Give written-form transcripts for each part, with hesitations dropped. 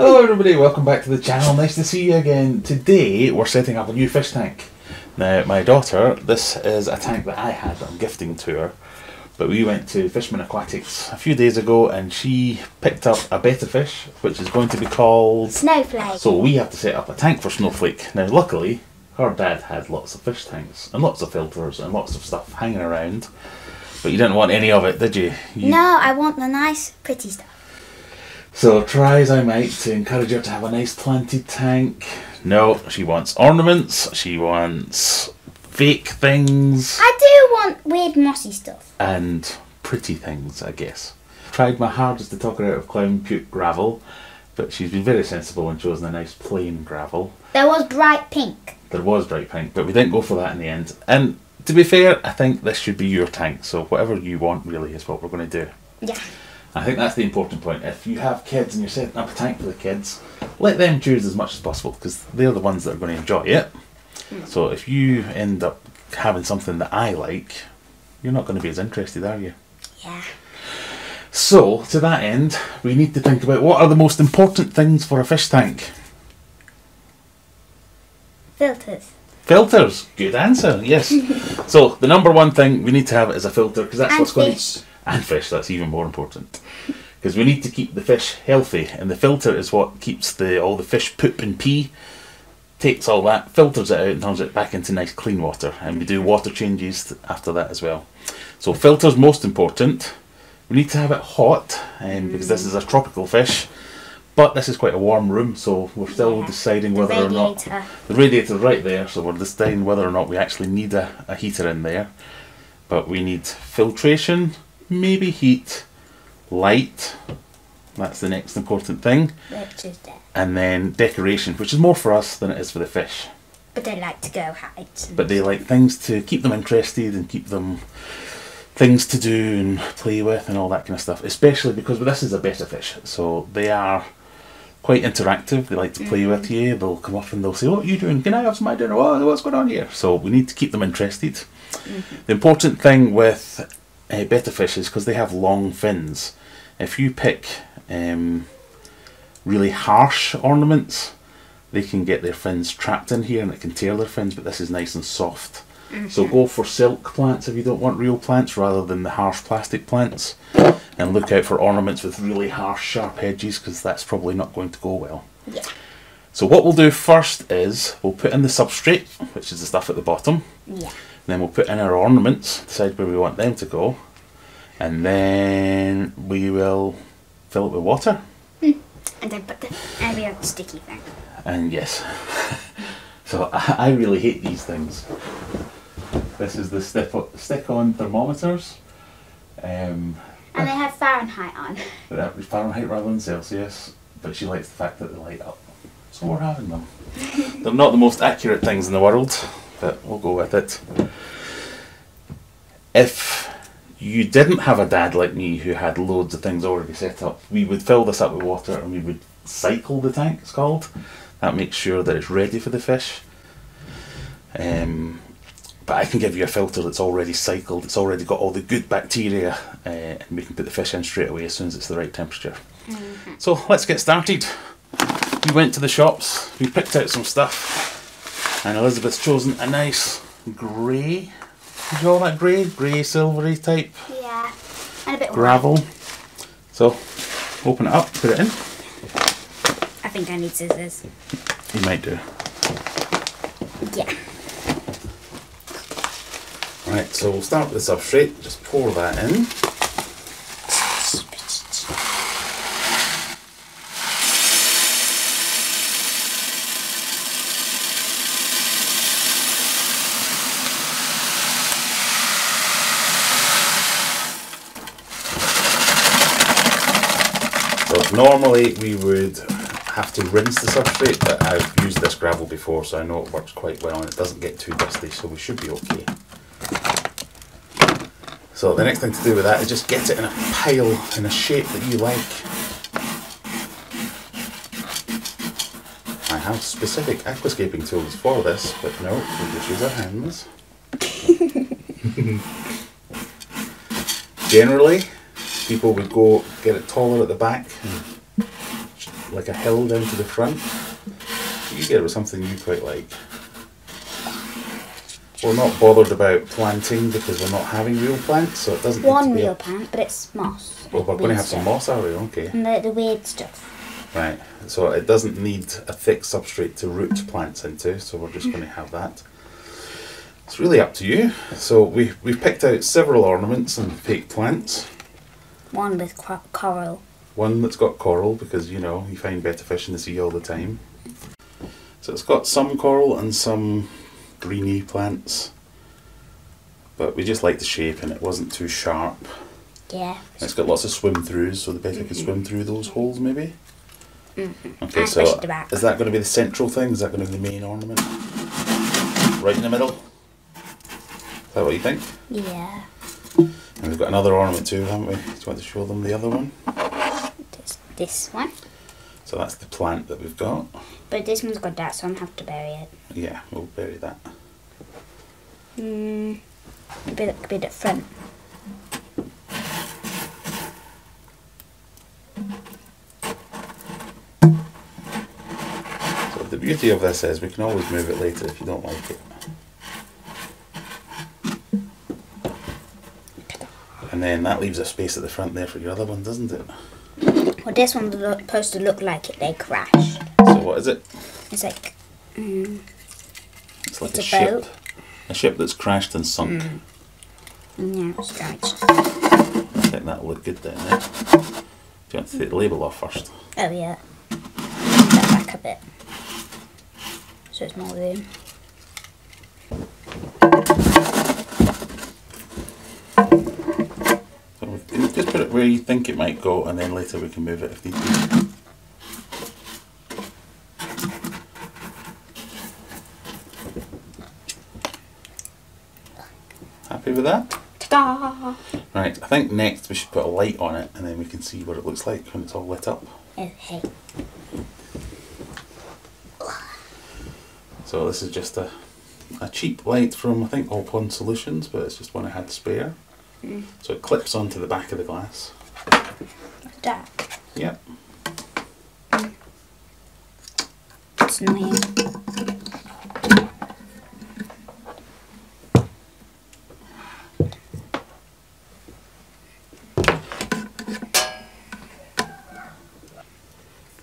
Hello everybody, welcome back to the channel, nice to see you again. Today we're setting up a new fish tank. Now my daughter, this is a tank that I had, I'm gifting to her, but we went to Fishman Aquatics a few days ago and she picked up a betta fish which is going to be called Snowflake. So we have to set up a tank for Snowflake. Now luckily her dad had lots of fish tanks and lots of filters and lots of stuff hanging around, but you didn't want any of it, did you? No, I want the nice pretty stuff. So try as I might to encourage her to have a nice planted tank. No, she wants ornaments, she wants fake things. I do want weird mossy stuff. And pretty things, I guess. Tried my hardest to talk her out of clown puke gravel, but she's been very sensible and chosen a nice plain gravel. There was bright pink. There was bright pink, but we didn't go for that in the end. And to be fair, I think this should be your tank, so whatever you want really is what we're going to do. Yeah. I think that's the important point. If you have kids and you're setting up a tank for the kids, let them choose as much as possible because they're the ones that are going to enjoy it. So if you end up having something that I like, you're not going to be as interested, are you? Yeah. So to that end, we need to think about what are the most important things for a fish tank? Filters. Filters. Good answer. Yes. So the number one thing we need to have is a filter because that's what's going to... And fish, that's even more important. Because we need to keep the fish healthy, and the filter is what keeps all the fish poop and pee, takes all that, filters it out and turns it back into nice clean water. And we do water changes after that as well. So filters most important. We need to have it hot, because this is a tropical fish, but this is quite a warm room, so we're still deciding whether or not... The radiator right there, so we're deciding whether or not we actually need a heater in there. But we need filtration. Maybe heat, light, that's the next important thing. And then decoration, which is more for us than it is for the fish. But they like to go hide. But they like things to keep them interested and keep them things to do and play with and all that kind of stuff. Especially because this is a betta fish, so they are quite interactive. They like to play with you. They'll come up and they'll say, what are you doing? Can I have some of my dinner? Oh, what's going on here? So we need to keep them interested. The important thing with... betta fishes, because they have long fins, if you pick really harsh ornaments they can get their fins trapped in here and it can tear their fins, but this is nice and soft. So go for silk plants if you don't want real plants rather than the harsh plastic plants, and look out for ornaments with really harsh sharp edges because that's probably not going to go well. Yeah. So what we'll do first is we'll put in the substrate, which is the stuff at the bottom. Yeah. Then we'll put in our ornaments, decide where we want them to go, and then we will fill it with water. And then put the weird sticky thing. And yes. So I really hate these things. This is the stick-on thermometers. And they have Fahrenheit on. That was Fahrenheit rather than Celsius, but she likes the fact that they light up. So we're having them. They're not the most accurate things in the world, but we'll go with it. If you didn't have a dad like me who had loads of things already set up, we would fill this up with water and we would cycle the tank, it's called. That makes sure that it's ready for the fish. But I can give you a filter that's already cycled, it's already got all the good bacteria, and we can put the fish in straight away as soon as it's the right temperature. So let's get started. We went to the shops, we picked out some stuff. And Elizabeth's chosen a nice grey. Did you all that grey? Grey, silvery type? Yeah. And a bit of gravel. So, open it up, put it in. I think I need scissors. You might do. Yeah. Right, so we'll start with the substrate. Just pour that in. Normally we would have to rinse the substrate, but I've used this gravel before so I know it works quite well and it doesn't get too dusty, so we should be okay. So the next thing to do with that is just get it in a pile, in a shape that you like. I have specific aquascaping tools for this, but no, we'll just use our hands. Generally, people would go get it taller at the back and like a hill down to the front. You could get with something you quite like. We're not bothered about planting because we're not having real plants, so it doesn't need to be real plant, but it's moss. Well, we're going to have some moss, are we? Okay. And the weird stuff. Right, so it doesn't need a thick substrate to root plants into, so we're just going to have that. It's really up to you. So we've picked out several ornaments and fake plants. One with coral. One that's got coral, because, you know, you find better fish in the sea all the time. So it's got some coral and some greeny plants, but we just like the shape and it wasn't too sharp. Yeah. And it's got lots of swim-throughs, so the better can swim through those holes, maybe. Okay, so is that going to be the central thing? Is that going to be the main ornament? Right in the middle? Is that what you think? Yeah. And we've got another ornament too, haven't we? Do you want to show them the other one? This one. So that's the plant that we've got. But this one's got that, so I'm going to have to bury it. Yeah, we'll bury that. Maybe that could be the front. The beauty of this is we can always move it later if you don't like it. And then that leaves a space at the front there for your other one, doesn't it? Well, this one's supposed to look like it, they crashed. So what is it? It's like... it's like a ship. Boat. A ship that's crashed and sunk. Yeah, it's crashed. I think that'll look good down there. Do you want to take the label off first? Oh yeah. Put that back a bit. So it's more room. So just put it where you think it might go, and then later we can move it if need be. Happy with that? Ta-da! Right, I think next we should put a light on it, and then we can see what it looks like when it's all lit up. Okay. So this is just a cheap light from, I think, All Pond Solutions, but it's just one I had spare. So it clips onto the back of the glass. Like that? Yep. It's annoying.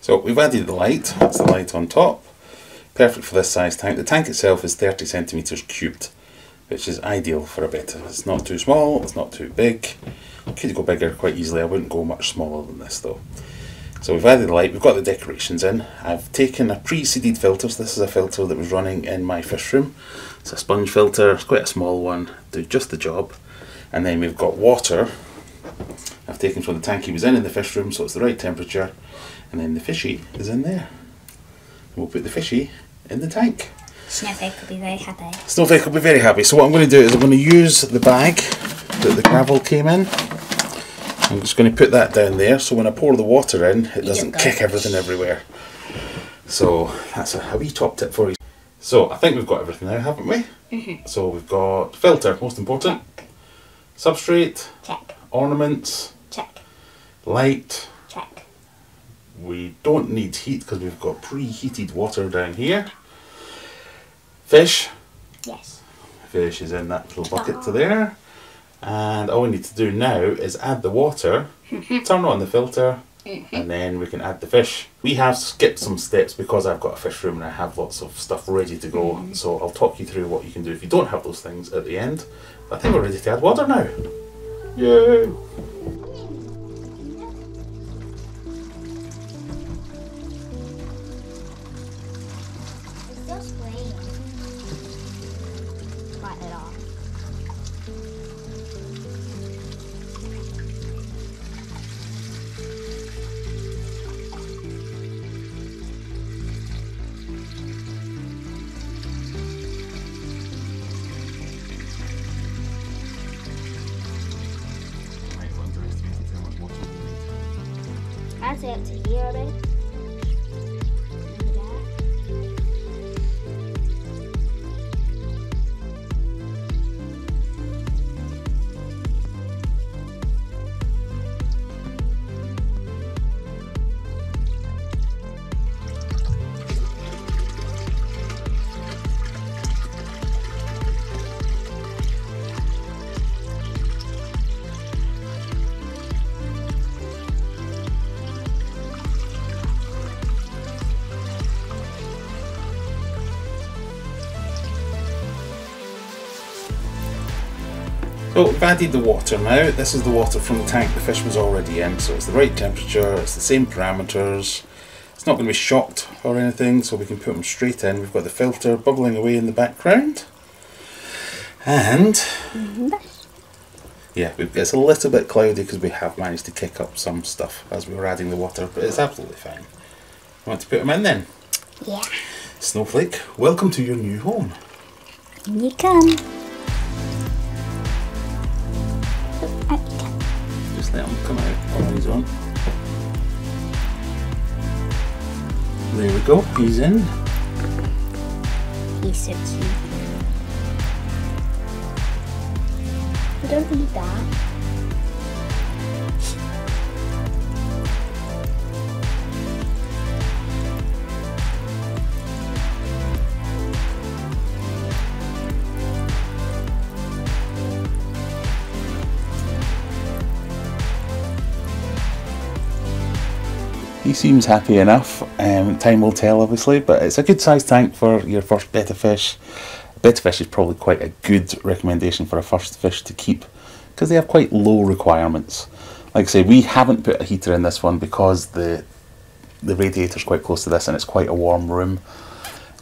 So we've added the light, that's the light on top. Perfect for this size tank. The tank itself is 30 centimetres cubed, which is ideal for a betta. It's not too small, it's not too big. Could go bigger quite easily. I wouldn't go much smaller than this though. So we've added the light, we've got the decorations in. I've taken a pre-seeded filter. So this is a filter that was running in my fish room. It's a sponge filter, it's quite a small one, do just the job. And then we've got water I've taken from the tank he was in the fish room, so it's the right temperature. And then the fishy is in there. We'll put the fishy in the tank. Snowflake will be very happy. Snowflake will be very happy. So what I'm going to do is I'm going to use the bag that the gravel came in. I'm just going to put that down there so when I pour the water in it doesn't kick everything everywhere. So that's a wee top tip for you. So I think we've got everything now, haven't we? So we've got filter, most important. Check. Substrate. Check. Ornaments. Check. Light. Check. We don't need heat because we've got preheated water down here. Fish. Yes. Fish is in that little bucket to there. And all we need to do now is add the water, turn on the filter, and then we can add the fish. We have skipped some steps because I've got a fish room and I have lots of stuff ready to go. So I'll talk you through what you can do if you don't have those things at the end. I think we're ready to add water now. Yay! I'd say up to here a bit. Well, we've added the water now. This is the water from the tank the fish was already in, so it's the right temperature, it's the same parameters. It's not going to be shocked or anything, so we can put them straight in. We've got the filter bubbling away in the background. And yeah, it's a little bit cloudy because we have managed to kick up some stuff as we were adding the water, but it's absolutely fine. Want to put them in then? Yeah. Snowflake, welcome to your new home. In you come. Just let him come out on his own. There we go, he's in. He's so cute. You don't need that. He seems happy enough, time will tell obviously, but it's a good sized tank for your first betta fish. Betta fish is probably quite a good recommendation for a first fish to keep because they have quite low requirements. Like I say, we haven't put a heater in this one because the radiator's quite close to this and it's quite a warm room.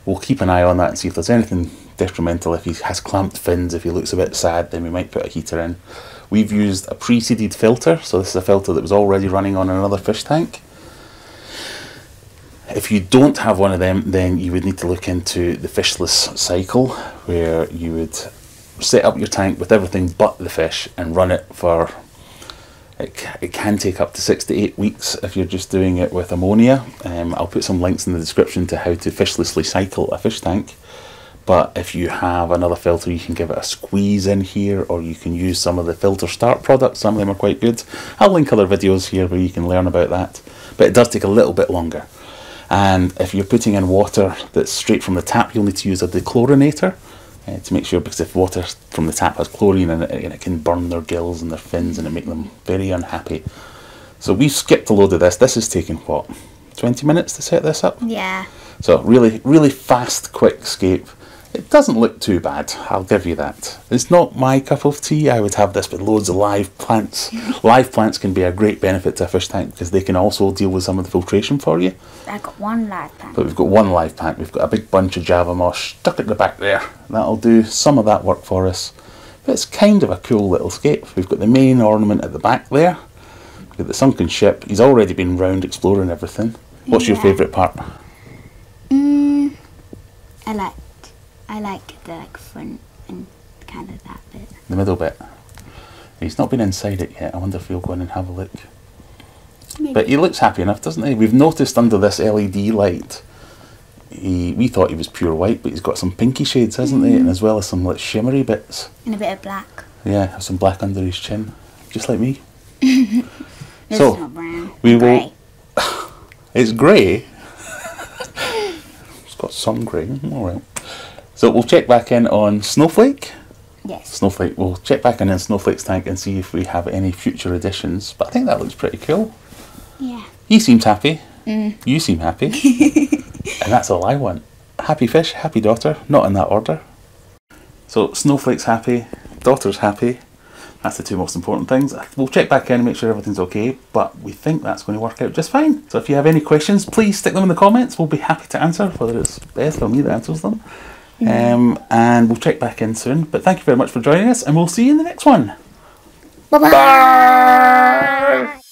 We'll keep an eye on that and see if there's anything detrimental. If he has clamped fins, if he looks a bit sad, then we might put a heater in. We've used a pre-seeded filter, so this is a filter that was already running on another fish tank. If you don't have one of them, then you would need to look into the fishless cycle, where you would set up your tank with everything but the fish and run it for, it can take up to 6 to 8 weeks if you're just doing it with ammonia. I'll put some links in the description to how to fishlessly cycle a fish tank. But if you have another filter, you can give it a squeeze in here, or you can use some of the filter start products. Some of them are quite good. I'll link other videos here where you can learn about that. But it does take a little bit longer. And if you're putting in water that's straight from the tap, you'll need to use a dechlorinator to make sure, because if water from the tap has chlorine in it, and it can burn their gills and their fins and it make them very unhappy. So we've skipped a load of this. This has taken, what, 20 minutes to set this up? Yeah. So really, really fast, quick escape. It doesn't look too bad, I'll give you that. It's not my cup of tea. I would have this with loads of live plants. Live plants can be a great benefit to a fish tank because they can also deal with some of the filtration for you. I've got one live plant. But we've got one live plant. We've got a big bunch of Java moss stuck at the back there. That'll do some of that work for us. But it's kind of a cool little scape. We've got the main ornament at the back there. We've got the sunken ship. He's already been round exploring everything. What's your favourite part? I like the front and kind of that bit. The middle bit. He's not been inside it yet. I wonder if he'll go in and have a look. Maybe. But he looks happy enough, doesn't he? We've noticed under this LED light, we thought he was pure white, but he's got some pinky shades, hasn't he? And as well as some like shimmery bits. And a bit of black. Yeah, some black under his chin, just like me. So, not brown. We will. It's grey. It's got some grey. All right. So we'll check back in on Snowflake. Yes. Snowflake. We'll check back in on Snowflake's tank and see if we have any future additions. But I think that looks pretty cool. Yeah. He seems happy. You seem happy. And that's all I want. Happy fish, happy daughter. Not in that order. So Snowflake's happy. Daughter's happy. That's the two most important things. We'll check back in and make sure everything's okay. But we think that's going to work out just fine. So if you have any questions, please stick them in the comments. We'll be happy to answer, whether it's Beth or me that answers them. And we'll check back in soon, but thank you very much for joining us and we'll see you in the next one. Bye bye, bye.